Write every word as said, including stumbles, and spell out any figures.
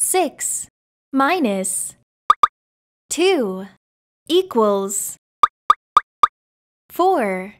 Six minus two equals four.